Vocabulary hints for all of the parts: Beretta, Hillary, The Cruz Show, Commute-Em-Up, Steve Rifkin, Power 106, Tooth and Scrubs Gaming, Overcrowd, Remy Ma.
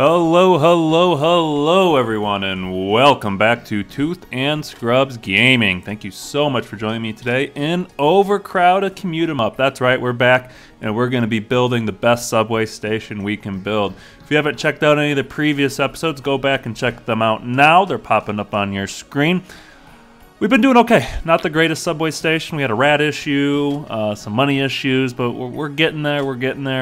Hello everyone, and welcome back to Tooth and Scrubs Gaming. Thank you so much for joining me today in Overcrowded Commute-Em-Up. That's right, we're back and we're going to be building the best subway station we can build. If you haven't checked out any of the previous episodes, go back and check them out now. They're popping up on your screen. We've been doing okay. Not the greatest subway station. We had a rat issue, some money issues, but we're getting there,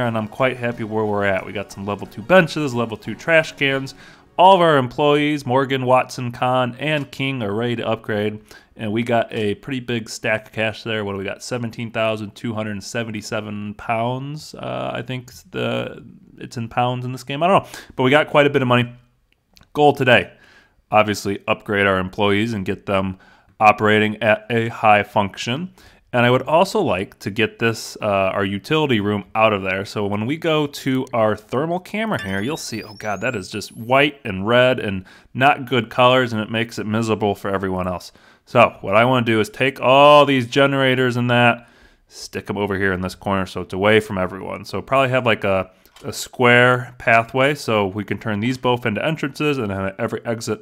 and I'm quite happy where we're at. We got some level 2 benches, level 2 trash cans. All of our employees, Morgan, Watson, Khan, and King, are ready to upgrade, and we got a pretty big stack of cash there. What do we got? 17,277 pounds, I think it's in pounds in this game. I don't know, but we got quite a bit of money. Goal today, obviously upgrade our employees and get them operating at a high function. And I would also like to get this our utility room out of there. So when we go to our thermal camera here, you'll see, oh god, that is just white and red and not good colors, and it makes it miserable for everyone else. So what I want to do is take all these generators and that, stick them over here in this corner so it's away from everyone. So probably have like a square pathway, so we can turn these both into entrances and have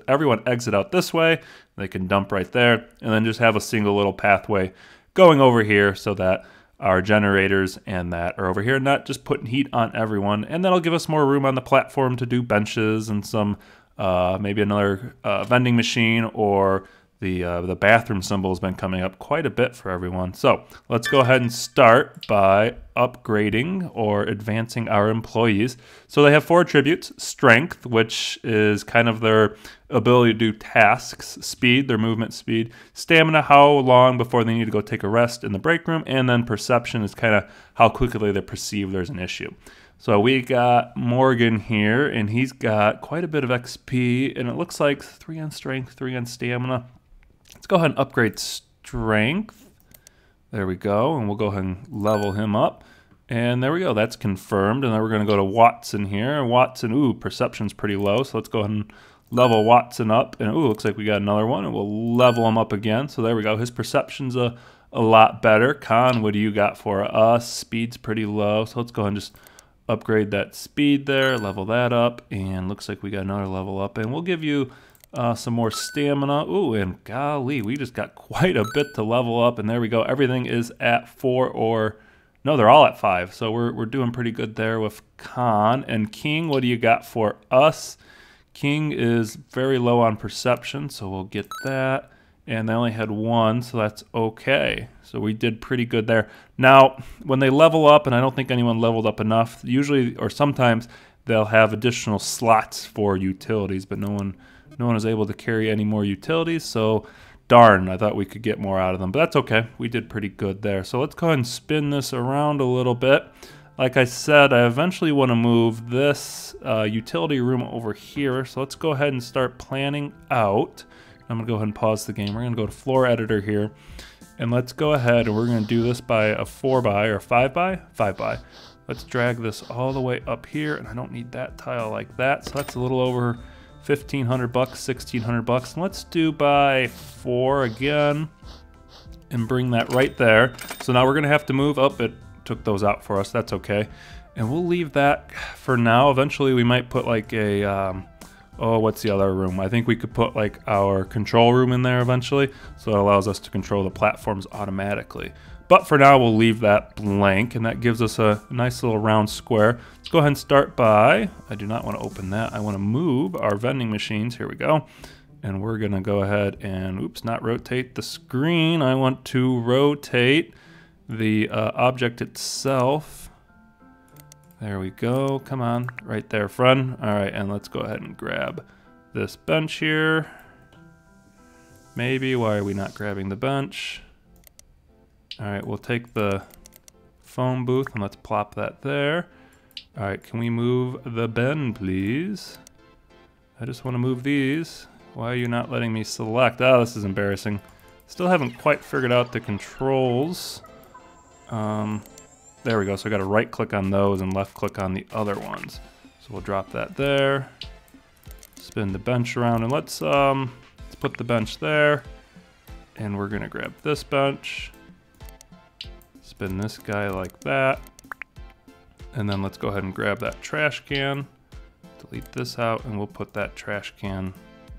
everyone exit out this way. They can dump right there, and then just have a single little pathway going over here so that our generators and that are over here, not just putting heat on everyone. And that'll give us more room on the platform to do benches and some maybe another vending machine, or the bathroom symbol has been coming up quite a bit for everyone. So let's go ahead and start by upgrading or advancing our employees. So they have 4 attributes: strength, which is kind of their ability to do tasks, speed, their movement speed, stamina, how long before they need to go take a rest in the break room, and then perception is kind of how quickly they perceive there's an issue. So we got Morgan here, and he's got quite a bit of XP, and it looks like 3 on strength, 3 on stamina. Let's go ahead and upgrade strength. There we go, and we'll go ahead and level him up. And there we go, that's confirmed. And then we're gonna go to Watson here. Watson, ooh, perception's pretty low, so let's go ahead and level Watson up. And ooh, looks like we got another one, and we'll level him up again. So there we go, his perception's a lot better. Khan, what do you got for us? Speed's pretty low, so let's go ahead and just upgrade that speed there, level that up, and looks like we got another level up. And we'll give you some more stamina. Ooh, and golly, we just got quite a bit to level up, and there we go. Everything is at 4, or no, they're all at 5. So we're doing pretty good there with Khan. And King, what do you got for us? King is very low on perception, so we'll get that. And they only had 1, so that's okay. So we did pretty good there. Now, when they level up, and I don't think anyone leveled up enough, usually or sometimes they'll have additional slots for utilities, but no one is able to carry any more utilities, so darn, I thought we could get more out of them, but that's okay. We did pretty good there. So let's go ahead and spin this around a little bit. Like I said, I eventually want to move this utility room over here, so let's go ahead and start planning out. I'm gonna go ahead and pause the game. We're gonna go to floor editor here, and let's go ahead and we're gonna do this by a 4x or 5x? 5x. Let's drag this all the way up here, and I don't need that tile like that, so that's a little over 1,500 bucks, 1,600 bucks. And let's do by 4 again, and bring that right there. So now we're gonna have to move up. It took those out for us, that's okay. And we'll leave that for now. Eventually we might put like a, oh, what's the other room? I think we could put like our control room in there eventually, so it allows us to control the platforms automatically. But for now, we'll leave that blank, and that gives us a nice little round square. Let's go ahead and start by, I do not want to open that. I want to move our vending machines. Here we go. And we're going to go ahead and, oops, not rotate the screen. I want to rotate the object itself. There we go. Come on. Right there, friend. All right, and let's go ahead and grab this bench here. Maybe. Why are we not grabbing the bench? All right, we'll take the phone booth and let's plop that there. All right, can we move the bin, please? I just want to move these. Why are you not letting me select? Oh, this is embarrassing. Still haven't quite figured out the controls. There we go, so I gotta right click on those and left click on the other ones. So we'll drop that there, spin the bench around, and let's put the bench there. And we're gonna grab this bench, spin this guy like that, and then let's go ahead and grab that trash can, delete this out, and we'll put that trash can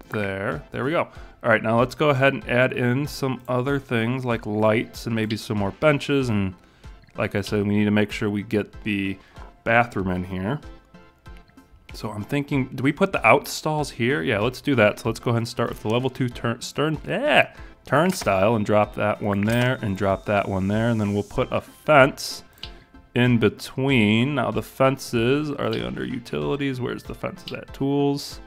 there. There we go. All right, now let's go ahead and add in some other things like lights and maybe some more benches. And like I said, we need to make sure we get the bathroom in here. So I'm thinking, do we put the out stalls here? Yeah, let's do that. So let's go ahead and start with the level 2 turnstile and drop that one there and drop that one there. And then we'll put a fence in between. Now the fences, are they under utilities? Where's the fences at? Tools,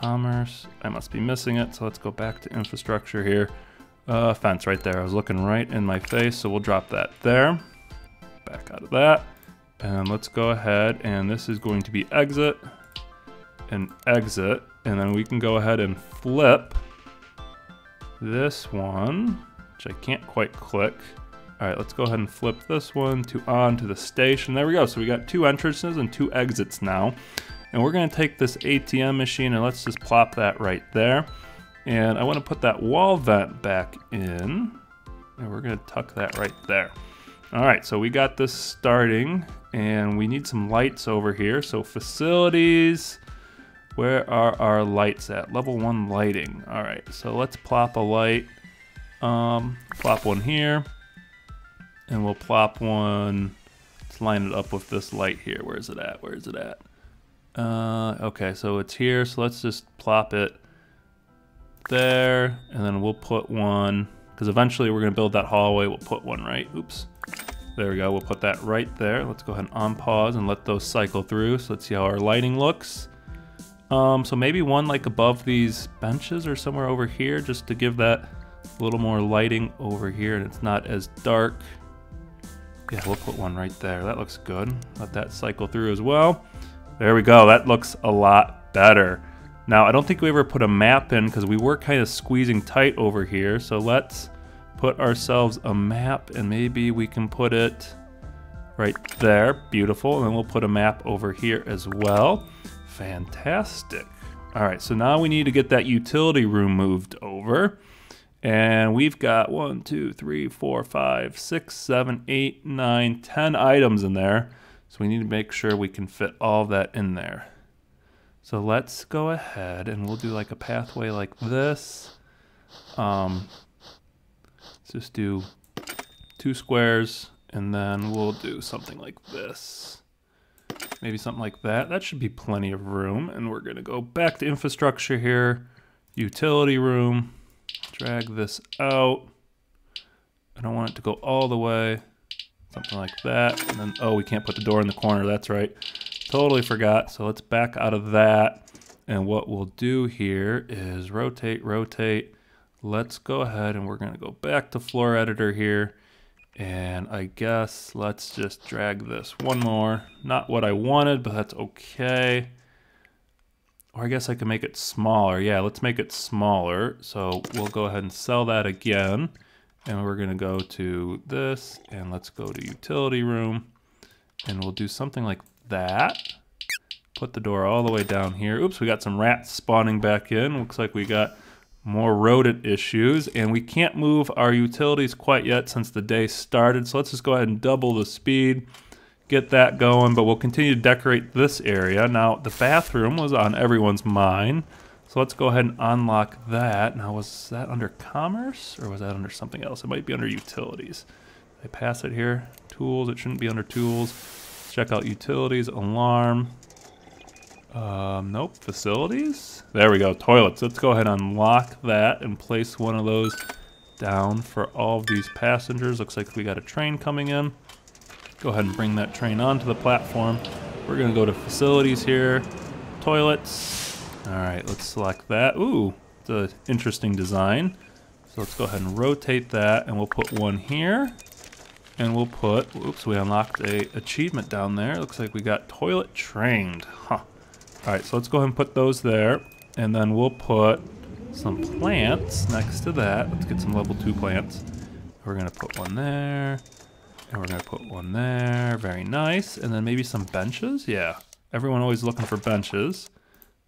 commerce. I must be missing it. So let's go back to infrastructure here. Fence right there. I was looking right in my face. So we'll drop that there. Back out of that. And let's go ahead, and this is going to be exit and exit, and then we can go ahead and flip this one, which I can't quite click. All right, let's go ahead and flip this one to on to the station. There we go. So we got 2 entrances and 2 exits now, and we're going to take this ATM machine and let's just plop that right there. And I want to put that wall vent back in, and we're going to tuck that right there. All right, so we got this starting, and we need some lights over here. So facilities, where are our lights at? Level 1 lighting. All right, so let's plop a light. Plop one here, and we'll plop one. Let's line it up with this light here. Where is it at? Where is it at? Okay, so it's here. So let's just plop it there, and then we'll put one, because eventually we're going to build that hallway. We'll put one right. Oops. There we go. We'll put that right there. Let's go ahead and on pause and let those cycle through. So let's see how our lighting looks. So maybe one like above these benches or somewhere over here, just to give that a little more lighting over here, and it's not as dark. Yeah, we'll put one right there. That looks good. Let that cycle through as well. There we go. That looks a lot better. Now, I don't think we ever put a map in because we were kind of squeezing tight over here. So let's put ourselves a map, and maybe we can put it right there. Beautiful. And then we'll put a map over here as well. Fantastic. All right, so now we need to get that utility room moved over. And we've got 1, 2, 3, 4, 5, 6, 7, 8, 9, 10 items in there. So we need to make sure we can fit all that in there. So let's go ahead and we'll do like a pathway like this. Let's just do 2 squares, and then we'll do something like this. Maybe something like that. That should be plenty of room. And we're going to go back to infrastructure here. Utility room. Drag this out. I don't want it to go all the way. Something like that. And then, oh, we can't put the door in the corner. That's right. Totally forgot. So let's back out of that. And what we'll do here is rotate, rotate. Let's go ahead and we're going to go back to floor editor here. And I guess let's just drag this one more. Not what I wanted, but that's okay. Or I guess I can make it smaller. Yeah, let's make it smaller. So we'll go ahead and sell that again. And we're going to go to this, and let's go to utility room. And we'll do something like that. Put the door all the way down here. Oops, we got some rats spawning back in. Looks like we got more rodent issues, and we can't move our utilities quite yet since the day started. So let's just go ahead and double the speed, get that going, but we'll continue to decorate this area. Now the bathroom was on everyone's mind. So let's go ahead and unlock that. Now was that under commerce or was that under something else? It might be under utilities. I pass it here, tools, it shouldn't be under tools. Check out utilities, alarm, nope, facilities. There we go, toilets. Let's go ahead and unlock that and place one of those down for all of these passengers. Looks like we got a train coming in. Go ahead and bring that train onto the platform. We're gonna go to facilities here, toilets. All right, let's select that. Ooh, it's an interesting design. So let's go ahead and rotate that, and we'll put one here. And we'll put, oops, we unlocked a achievement down there. Looks like we got toilet trained, huh. All right, so let's go ahead and put those there. And then we'll put some plants next to that. Let's get some level 2 plants. We're gonna put one there, and we're gonna put one there. Very nice. And then maybe some benches, yeah. Everyone always looking for benches.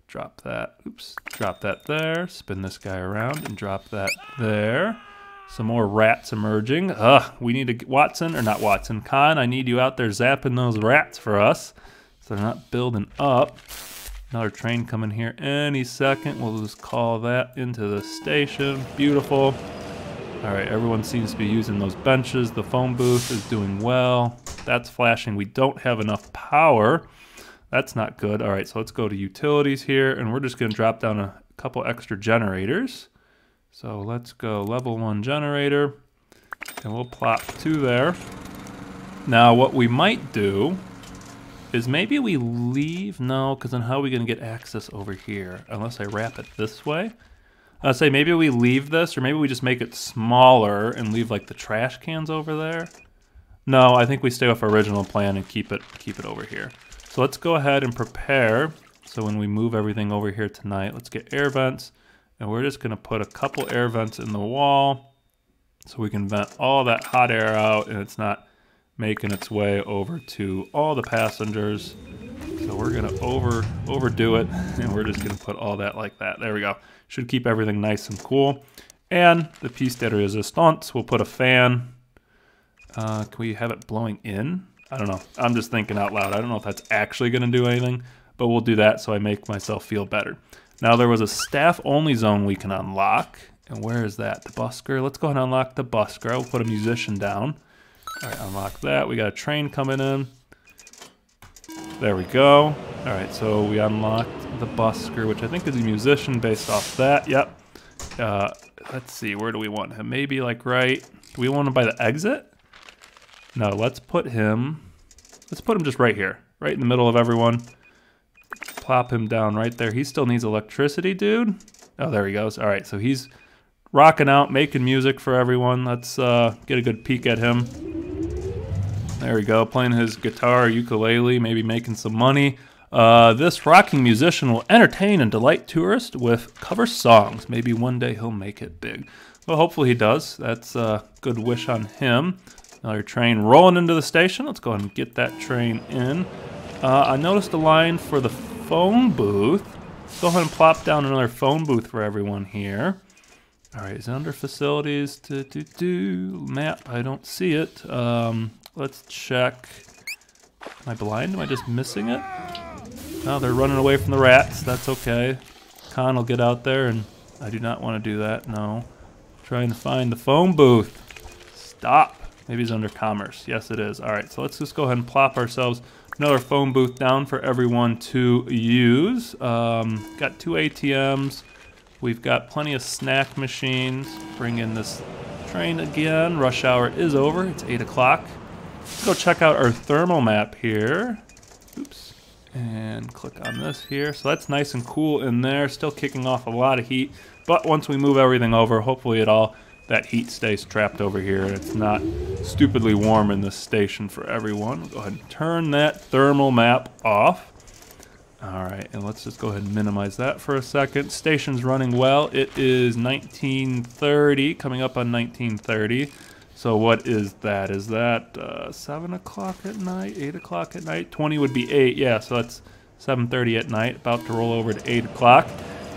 Drop that, oops, drop that there. Spin this guy around and drop that there. Some more rats emerging. Ugh, we need to get Watson, or not Watson, Khan, I need you out there zapping those rats for us so they're not building up. Another train coming here any second. We'll just call that into the station. Beautiful. All right, everyone seems to be using those benches. The phone booth is doing well. That's flashing. We don't have enough power. That's not good. All right, so let's go to utilities here, and we're just going to drop down a couple extra generators. So let's go level 1 generator, and we'll plop 2 there. Now what we might do is maybe we leave, no, because then how are we gonna get access over here? Unless I wrap it this way. I'll say maybe we leave this, or maybe we just make it smaller and leave like the trash cans over there. No, I think we stay off original plan and keep it over here. So let's go ahead and prepare. So when we move everything over here tonight, let's get air vents, and we're just gonna put a couple air vents in the wall so we can vent all that hot air out and it's not making its way over to all the passengers. So we're gonna overdo it, and we're just gonna put all that like that. There we go. Should keep everything nice and cool. And the piece de resistance, we'll put a fan. Can we have it blowing in? I don't know, I'm just thinking out loud. I don't know if that's actually gonna do anything, but we'll do that so I make myself feel better. Now there was a staff only zone we can unlock. And where is that? The busker, let's go ahead and unlock the busker. We'll put a musician down. All right, unlock that. We got a train coming in. There we go. All right, so we unlocked the busker, which I think is a musician based off that. Yep. Let's see, where do we want him? Maybe like right, do we want him by the exit? No, let's put him just right here, right in the middle of everyone. Plop him down right there. He still needs electricity, dude. Oh, there he goes. All right, so he's rocking out, making music for everyone. Let's get a good peek at him. There we go, playing his guitar, ukulele, maybe making some money. This rocking musician will entertain and delight tourists with cover songs. Maybe one day he'll make it big. Well, hopefully he does. That's a good wish on him. Another train rolling into the station. Let's go ahead and get that train in. I noticed a line for the phone booth. Let's go ahead and plop down another phone booth for everyone here. All right, is it under facilities? Map, I don't see it. Let's check. Am I blind? Am I just missing it? No, they're running away from the rats. That's okay. Con will get out there, and I do not want to do that, no. Trying to find the phone booth. Stop. Maybe it's under commerce. Yes, it is. All right, so let's just go ahead and plop ourselves another phone booth down for everyone to use. Got 2 ATMs. We've got plenty of snack machines. Bring in this train again. Rush hour is over. It's 8 o'clock. Let's go check out our thermal map here. Oops. And click on this here. So that's nice and cool in there. Still kicking off a lot of heat. But once we move everything over, hopefully that heat stays trapped over here. It's not stupidly warm in this station for everyone. We'll go ahead and turn that thermal map off. All right, and let's just go ahead and minimize that for a second. Station's running well. It is 1930, coming up on 1930. So what is that? Is that 7 o'clock at night, 8 o'clock at night? 20 would be 8, yeah, so that's 7:30 at night, about to roll over to 8 o'clock.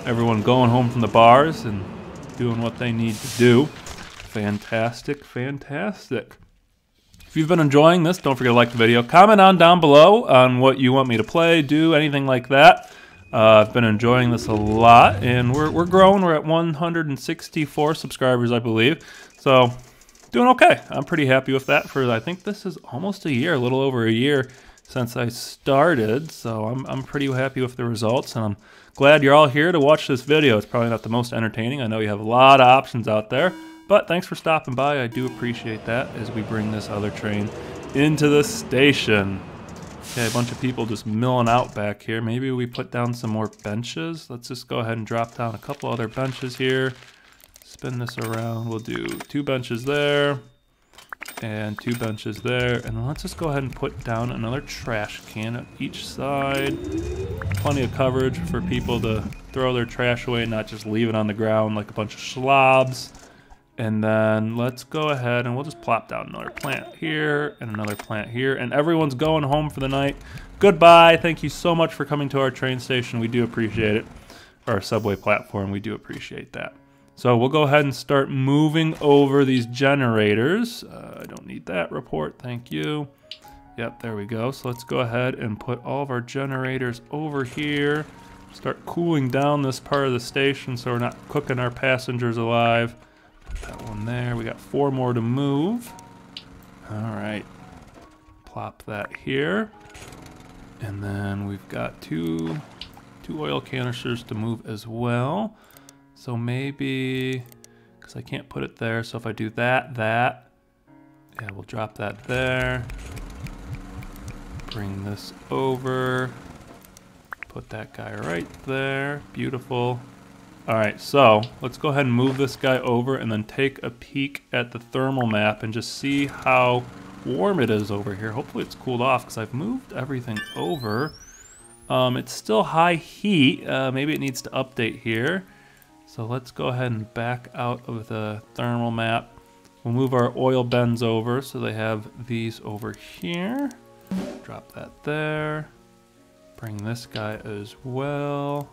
Everyone going home from the bars and doing what they need to do. Fantastic, fantastic. If you've been enjoying this, don't forget to like the video. Comment on down below on what you want me to play, do, anything like that. I've been enjoying this a lot, and we're growing. We're at 164 subscribers, I believe. So, doing okay. I'm pretty happy with that for, I think this is almost a year, a little over a year since I started. So I'm pretty happy with the results, and I'm glad you're all here to watch this video. It's probably not the most entertaining. I know you have a lot of options out there, but thanks for stopping by. I do appreciate that as we bring this other train into the station. Okay, a bunch of people just milling out back here. Maybe we put down some more benches. Let's just go ahead and drop down a couple other benches here. Spin this around. We'll do 2 benches there and 2 benches there, and then let's just go ahead and put down another trash can on each side. Plenty of coverage for people to throw their trash away and not just leave it on the ground like a bunch of slobs. And then let's go ahead and we'll just plop down another plant here and another plant here, and everyone's going home for the night. Goodbye. Thank you so much for coming to our train station. We do appreciate it. Or our subway platform. We do appreciate that. So we'll go ahead and start moving over these generators. I don't need that report, thank you. Yep, there we go. So let's go ahead and put all of our generators over here. Start cooling down this part of the station so we're not cooking our passengers alive. Put that one there. We got 4 more to move. Alright. Plop that here. And then we've got two oil canisters to move as well. So maybe, because I can't put it there, so if I do that, yeah, we'll drop that there. Bring this over. Put that guy right there. Beautiful. All right, so let's go ahead and move this guy over and then take a peek at the thermal map and just see how warm it is over here. Hopefully it's cooled off because I've moved everything over. It's still high heat. Maybe it needs to update here. So let's go ahead and back out of the thermal map. We'll move our oil bends over so they have these over here. Drop that there. Bring this guy as well.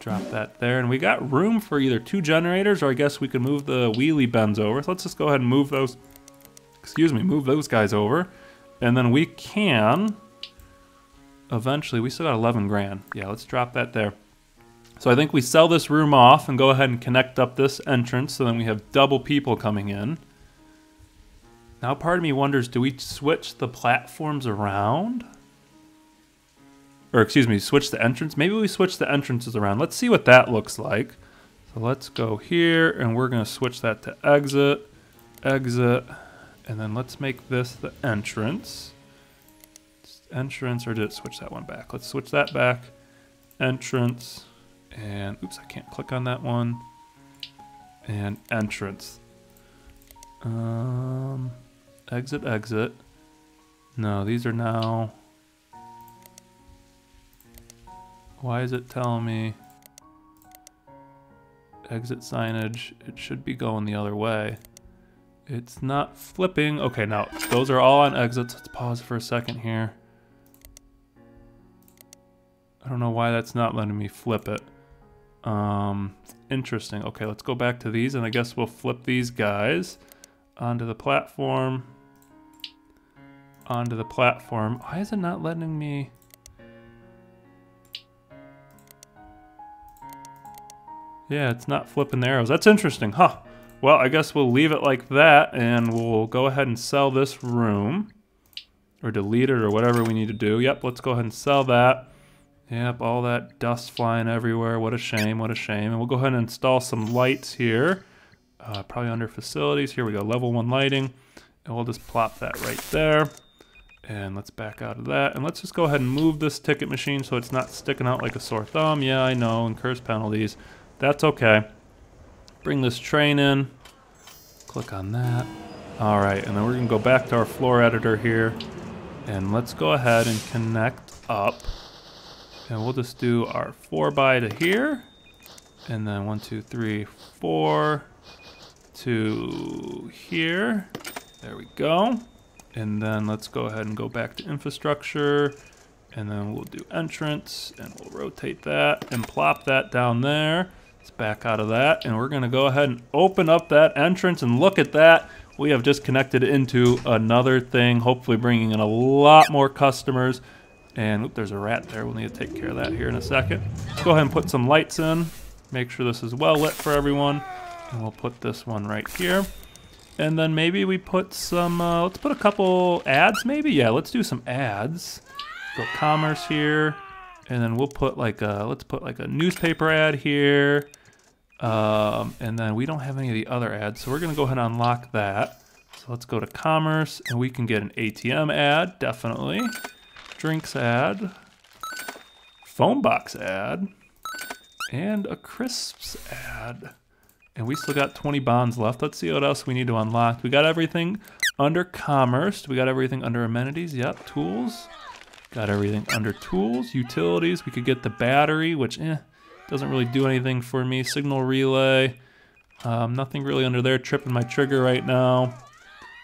Drop that there. And we got room for either 2 generators, or I guess we could move the wheelie bends over. So let's just go ahead and move those, move those guys over. And then we can, eventually, we still got 11 grand. Yeah, let's drop that there. So I think we sell this room off and go ahead and connect up this entrance so then we have double people coming in. Now part of me wonders, do we switch the platforms around? Or excuse me, switch the entrance? Maybe we switch the entrances around. Let's see what that looks like. So let's go here and we're gonna switch that to exit, exit, and then let's make this the entrance. Entrance, or did it switch that one back? Let's switch that back, entrance. And oops, I can't click on that one. And entrance. Exit, exit. No, these are now. Why is it telling me exit signage? It should be going the other way. It's not flipping. Okay, now those are all on exits. Let's pause for a second here. I don't know why that's not letting me flip it. Interesting. Okay, let's go back to these, and I guess we'll flip these guys onto the platform. Onto the platform. Why is it not letting me? Yeah, it's not flipping the arrows. That's interesting, huh? Well, I guess we'll leave it like that, and we'll go ahead and sell this room. Or delete it, or whatever we need to do. Yep, let's go ahead and sell that. Yep, all that dust flying everywhere. What a shame, what a shame. And we'll go ahead and install some lights here. Probably under facilities. Here we go, level 1 lighting. And we'll just plop that right there. And let's back out of that. And let's just go ahead and move this ticket machine so it's not sticking out like a sore thumb. Yeah, I know, incurs penalties. That's okay. Bring this train in. Click on that. All right, and then we're gonna go back to our floor editor here. And let's go ahead and connect up. And we'll just do our 4x to here. And then 1, 2, 3, 4 to here. There we go. And then let's go ahead and go back to infrastructure. And then we'll do entrance and we'll rotate that and plop that down there. Let's back out of that. And we're gonna go ahead and open up that entrance, and look at that. We have just connected into another thing, hopefully bringing in a lot more customers. And oop, there's a rat there. We'll need to take care of that here in a second. Let's go ahead and put some lights in. Make sure this is well lit for everyone. And we'll put this one right here. And then maybe we put some, let's put a couple ads maybe? Yeah, let's do some ads. Let's go commerce here. And then we'll put like a, let's put like a newspaper ad here. And then we don't have any of the other ads. So we're gonna go ahead and unlock that. So let's go to commerce and we can get an ATM ad, definitely. Drinks ad, phone box ad, and a crisps ad. And we still got 20 bonds left. Let's see what else we need to unlock. We got everything under commerce. We got everything under amenities. Yep, tools. Got everything under tools, utilities. We could get the battery, which doesn't really do anything for me. Signal relay. Nothing really under there. Tripping my trigger right now.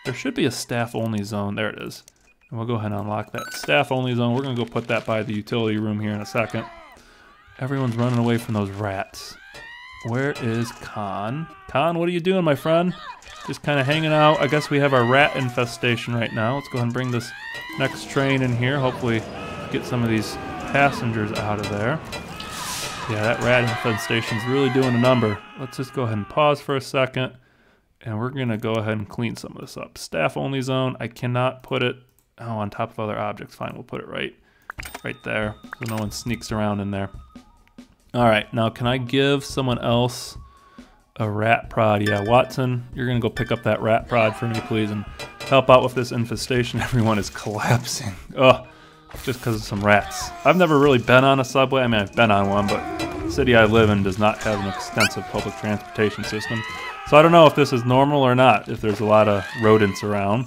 There should be a staff-only zone. There it is. And we'll go ahead and unlock that staff-only zone. We're gonna go put that by the utility room here in a second. Everyone's running away from those rats. Where is Con? Con, what are you doing, my friend? Just kinda hanging out. I guess we have our rat infestation right now. Let's go ahead and bring this next train in here. Hopefully get some of these passengers out of there. Yeah, that rat infestation's really doing a number. Let's just go ahead and pause for a second, and we're gonna go ahead and clean some of this up. Staff only zone, I cannot put it on top of other objects. Fine, we'll put it right there, so no one sneaks around in there. All right, now can I give someone else a rat prod? Yeah, Watson, you're gonna go pick up that rat prod for me, please, and help out with this infestation. Everyone is collapsing. Ugh. Just because of some rats. I've never really been on a subway. I mean, I've been on one, but the city I live in does not have an extensive public transportation system. So I don't know if this is normal or not, if there's a lot of rodents around.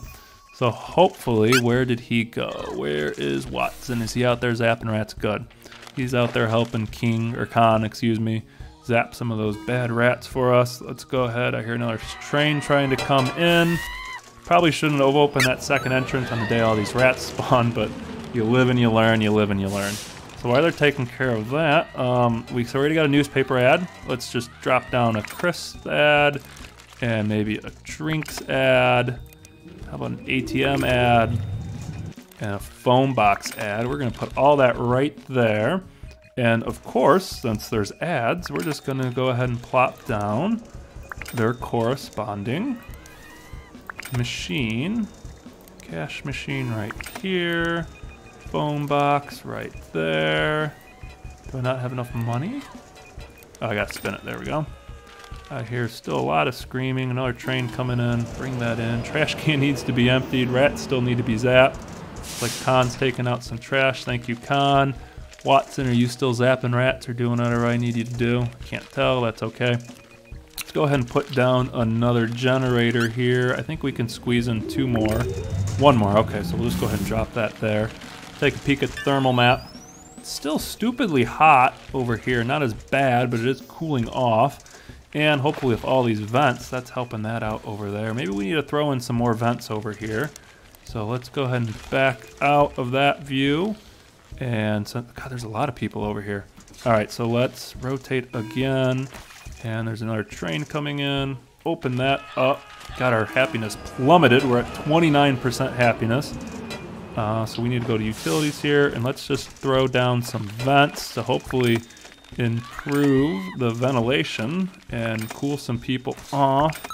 So hopefully, where did he go? Where is Watson? Is he out there zapping rats? Good. He's out there helping King, or Khan, excuse me, zap some of those bad rats for us. Let's go ahead. I hear another train trying to come in. Probably shouldn't have opened that second entrance on the day all these rats spawned, but you live and you learn, you live and you learn. So while they're taking care of that, we've already got a newspaper ad. Let's just drop down a crisp ad and maybe a drinks ad. How about an ATM ad and a phone box ad? We're gonna put all that right there. And of course, since there's ads, we're just gonna go ahead and plop down their corresponding machine. Cash machine right here. Phone box right there. Do I not have enough money? Oh, I gotta spin it. There we go. I hear still a lot of screaming. Another train coming in. Bring that in. Trash can needs to be emptied. Rats still need to be zapped. Looks like Khan's taking out some trash. Thank you, Khan. Watson, are you still zapping rats or doing whatever I need you to do? I can't tell. That's okay. Let's go ahead and put down another generator here. I think we can squeeze in two more. One more. Okay, so we'll just go ahead and drop that there. Take a peek at the thermal map. It's still stupidly hot over here. Not as bad, but it is cooling off. And hopefully with all these vents, that's helping that out over there. Maybe we need to throw in some more vents over here. So let's go ahead and back out of that view. And so, God, there's a lot of people over here. All right, so let's rotate again. And there's another train coming in. Open that up. Got our happiness plummeted. We're at 29% happiness. So we need to go to utilities here, and let's just throw down some vents to hopefully improve the ventilation and cool some people off.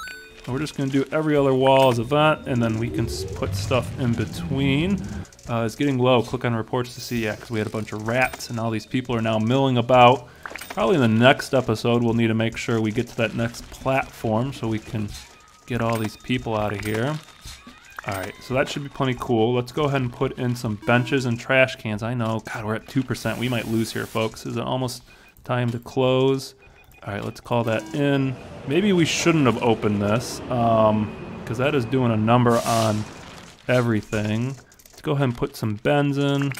And we're just going to do every other wall as a vent, and then we can put stuff in between. It's getting low. Click on reports to see. Yeah, because we had a bunch of rats, and all these people are now milling about. Probably in the next episode, we'll need to make sure we get to that next platform so we can get all these people out of here. All right, so that should be plenty cool. Let's go ahead and put in some benches and trash cans. I know, God, we're at 2%. We might lose here, folks. Is it almost time to close? All right, let's call that in. Maybe we shouldn't have opened this because that is doing a number on everything. Let's go ahead and put some bins in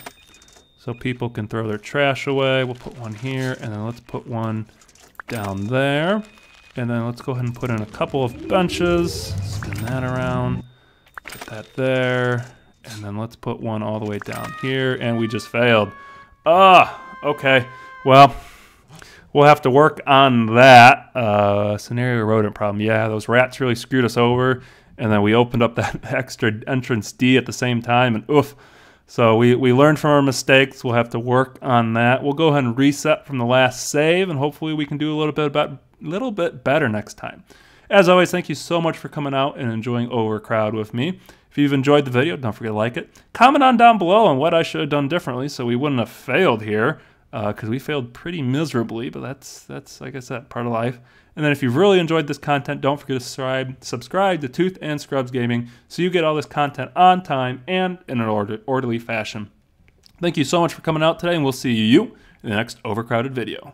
so people can throw their trash away. We'll put one here, and then let's put one down there. And then let's go ahead and put in a couple of benches. Spin that around. Put that there, and then let's put one all the way down here, and we just failed. Okay, well, we'll have to work on that. Scenario rodent problem. Yeah, those rats really screwed us over, and then we opened up that extra entrance D at the same time, and oof. So we learned from our mistakes. We'll have to work on that. We'll go ahead and reset from the last save, and hopefully we can do a little bit better next time. As always, thank you so much for coming out and enjoying Overcrowd with me. If you've enjoyed the video, don't forget to like it. Comment on down below on what I should have done differently so we wouldn't have failed here, because we failed pretty miserably, but that's like I said, part of life. And then if you've really enjoyed this content, don't forget to subscribe to Tooth and Scrubs Gaming so you get all this content on time and in an orderly fashion. Thank you so much for coming out today, and we'll see you in the next Overcrowded video.